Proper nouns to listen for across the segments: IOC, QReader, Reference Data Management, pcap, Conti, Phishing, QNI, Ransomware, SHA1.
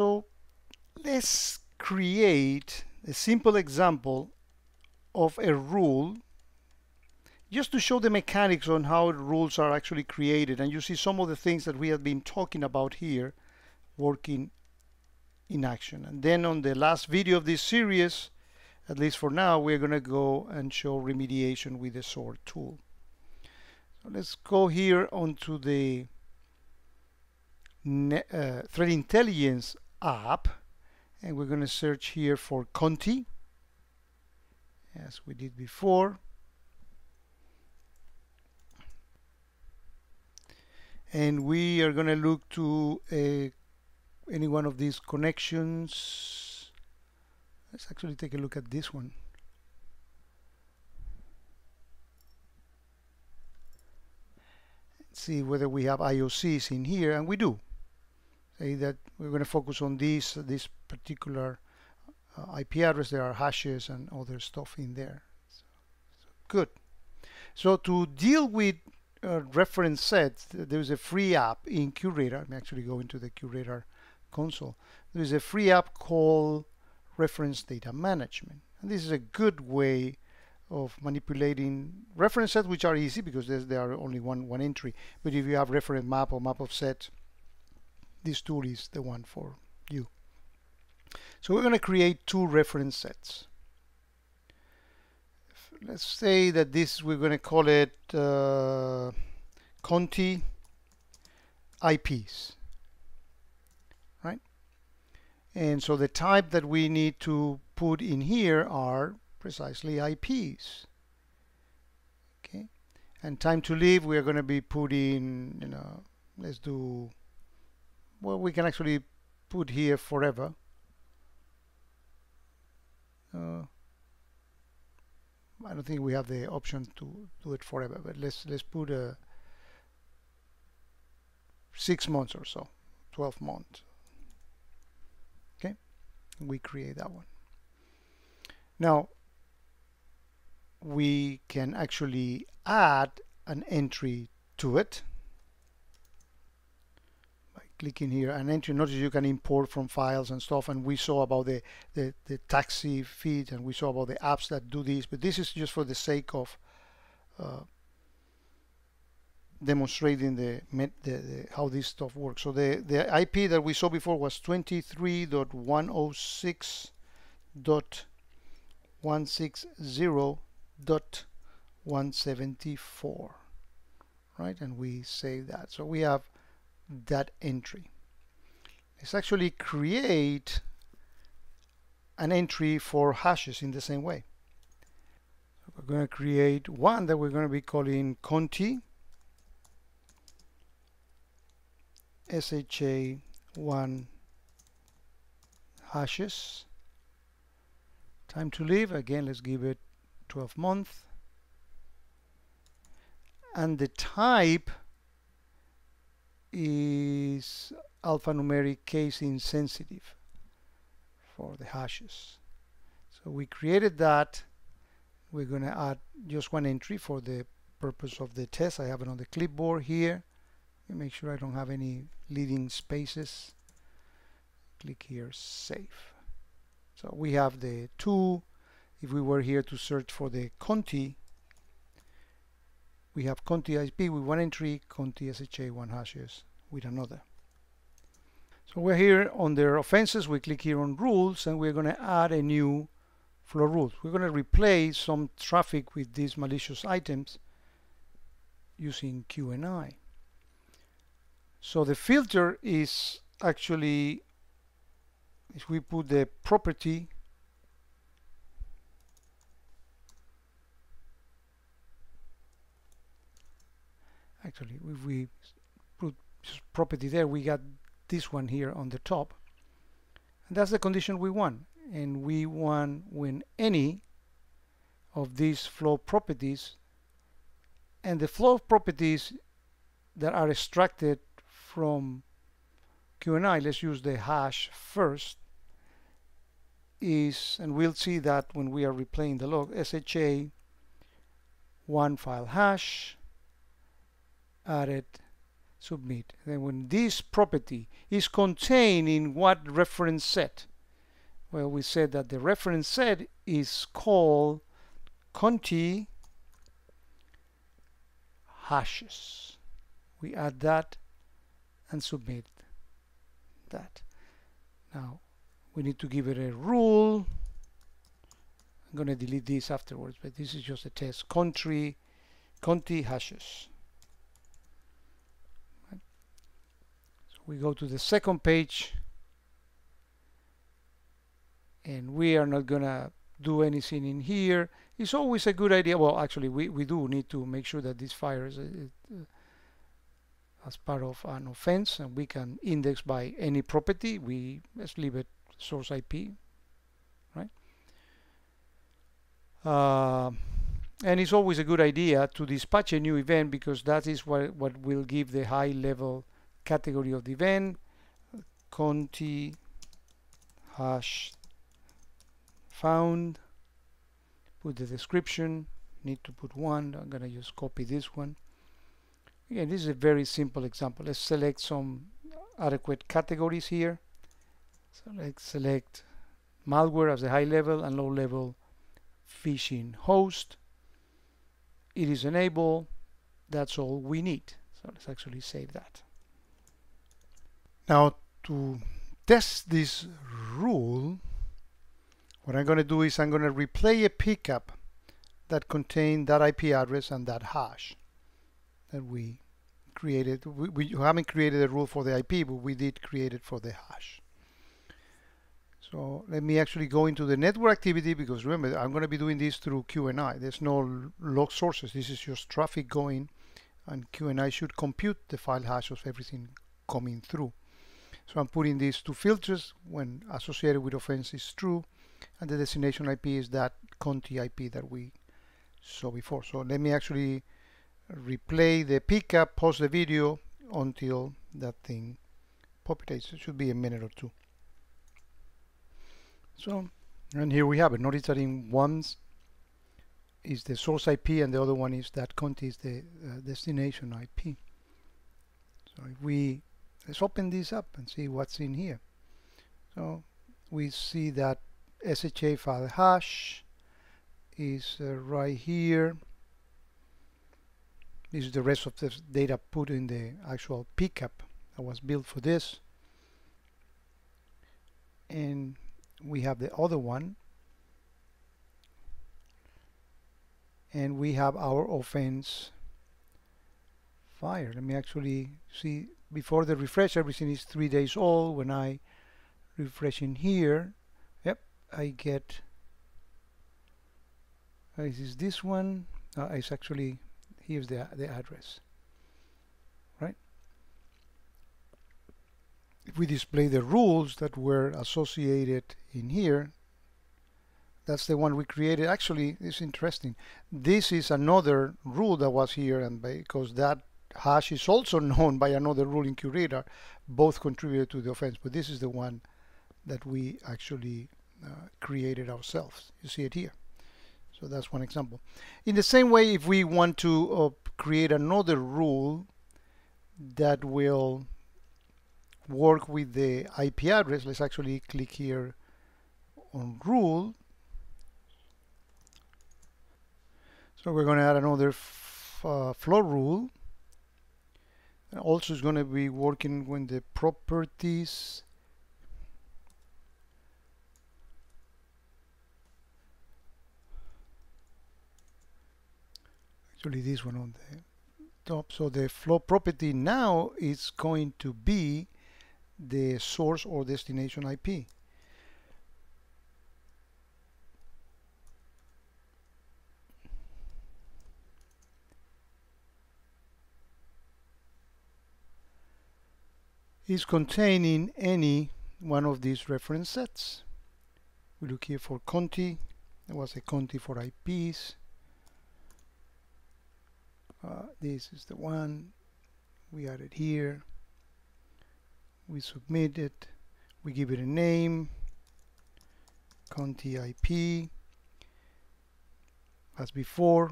So let's create a simple example of a rule just to show the mechanics on how rules are actually created, and you see some of the things that we have been talking about here working in action. And then on the last video of this series, at least for now, we're going to go and show remediation with the sort tool. So let's go here onto the Threat Intelligence app, and we're going to search here for Conti, as we did before. And we are going to look to any one of these connections. Let's actually take a look at this one. Let's see whether we have IOCs in here, and we do. Say that we're going to focus on this particular IP address. There are hashes and other stuff in there. So good. So to deal with reference sets, there is a free app in QReader. I'm actually going to the QReader console. There is a free app called Reference Data Management, and this is a good way of manipulating reference sets, which are easy because there are only one entry. But if you have reference map or map of set, this tool is the one for you. So we're going to create two reference sets. Let's say that this, we're going to call it Conti IPs, right? And so the type that we need to put in here are precisely IPs. Okay, and time to leave, we're going to be putting, you know, let's do, well, we can actually put here forever. I don't think we have the option to do it forever, but let's put 6 months or so, 12 months. Okay, we create that one. Now we can actually add an entry to it by clicking here. An entry, notice you can import from files and stuff, and we saw about the taxi feed, and we saw about the apps that do this, but this is just for the sake of demonstrating how this stuff works. So the IP that we saw before was 23.106.160.174, right? And we save that. So we have that entry. Let's actually create an entry for hashes in the same way. So we're going to create one that we're going to be calling Conti SHA1 hashes. Time to leave, again, let's give it 12 months. And the type is alphanumeric case insensitive for the hashes. So we created that. We're going to add just one entry for the purpose of the test. I have it on the clipboard here. Let me make sure I don't have any leading spaces. Click here, save. So we have the two. If we were here to search for the Conti, we have Conti IP with one entry, Conti SHA1 hashes with another. So we're here on their offenses. We click here on rules, and we're going to add a new flow rule. We're going to replace some traffic with these malicious items using QNI. So the filter is actually, if we put the property if we put property there, we got this one here on the top, and that's the condition we want. And we want when any of these flow properties, and the flow properties that are extracted from QNI, let's use the hash first, is, and we'll see that when we are replaying the log, SHA1 file hash added submit. Then when this property is contained in what reference set? Well, we said that the reference set is called Conti hashes. We add that and submit that. Now we need to give it a rule. I'm going to delete this afterwards, but this is just a test. Conti hashes. Right. So we go to the second page, and we are not going to do anything in here. It's always a good idea. Well, actually, we do need to make sure that this fire is as part of an offense, and we can index by any property. Let's leave it source IP, right? And it's always a good idea to dispatch a new event, because that is what will give the high level category of the event. Conti hash found. Put the description. Need to put one. I'm going to just copy this one. Again, this is a very simple example. Let's select some adequate categories here. So let's select malware as the high level and low level phishing host. It is enabled. That's all we need. So let's actually save that. Now to test this rule, what I'm going to do is I'm going to replay a pcap that contains that IP address and that hash that we created. We haven't created a rule for the IP, but we did create it for the hash. So let me actually go into the network activity, because remember, I'm going to be doing this through QNI. There's no log sources. This is just traffic going, and QNI should compute the file hash of everything coming through. So I'm putting these two filters: when associated with offense is true, and the destination IP is that Conti IP that we saw before. So let me actually replay the pcap, pause the video until that thing populates. It should be a minute or two. So, and here we have it. Notice that in one is the source IP and the other one is that Conti is the destination IP. So if we, let's open this up and see what's in here. So we see that SHA file hash is right here. This is the rest of the data put in the actual pcap that was built for this. And we have the other one. And we have our offense fire. Let me actually see, before the refresh, everything is 3 days old. When I refresh in here, yep, I get, this is this one. It's actually, here's the address, right? If we display the rules that were associated in here, that's the one we created. Actually, it's interesting. This is another rule that was here, and because that hash is also known by another rule in QReader, both contributed to the offense, but this is the one that we actually created ourselves. You see it here. So that's one example. In the same way, if we want to create another rule that will work with the IP address, let's actually click here on rule. So we're going to add another flow rule. Also, it's going to be working with the properties. Actually, this one on the top. So the flow property now is going to be the source or destination IP. Is containing any one of these reference sets. We look here for Conti. There was a Conti for IPs. This is the one we added here. We submit it. We give it a name. Conti IP. As before,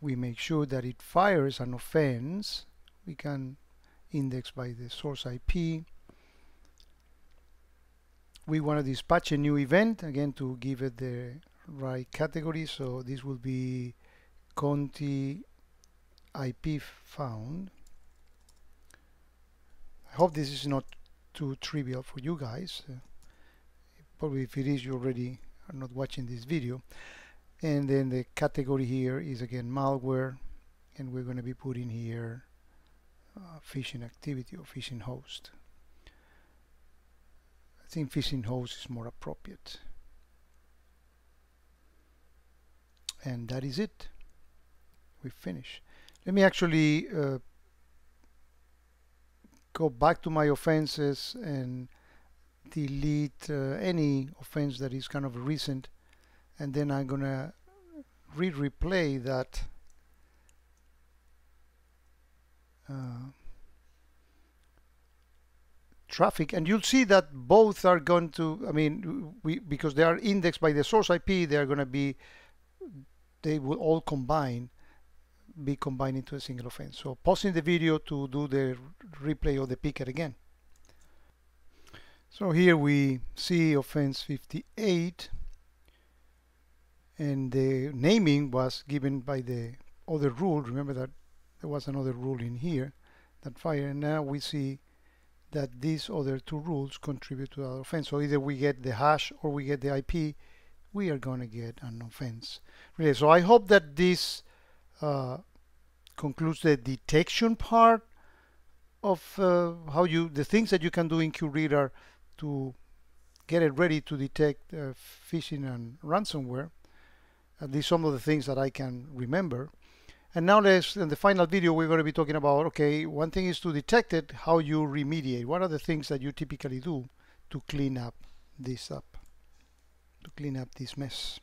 we make sure that it fires an offense, we can index by the source IP. We want to dispatch a new event, again to give it the right category, so this will be Conti IP found. I hope this is not too trivial for you guys. Probably if it is, you already are not watching this video. And then the category here is again malware, and we're going to be putting here phishing activity or phishing host. I think phishing host is more appropriate. And that is it. We finish. Let me actually go back to my offenses and delete any offense that is kind of recent. And then I'm going to replay that traffic, and you'll see that both are going to, I mean, because they are indexed by the source IP, they are going to be, they will all combine, be combined into a single offense. So pausing the video to do the replay of the picket again. So here we see offense 58. And the naming was given by the other rule. Remember that there was another rule in here that fired. And now we see that these other two rules contribute to our offense. So either we get the hash or we get the IP, we are going to get an offense. Really. So I hope that this concludes the detection part of how you, the things that you can do in QReader to get it ready to detect phishing and ransomware. At least some of the things that I can remember. And now let's, in the final video, we're going to be talking about, okay, one thing is to detect it, how you remediate. What are the things that you typically do to clean up this mess?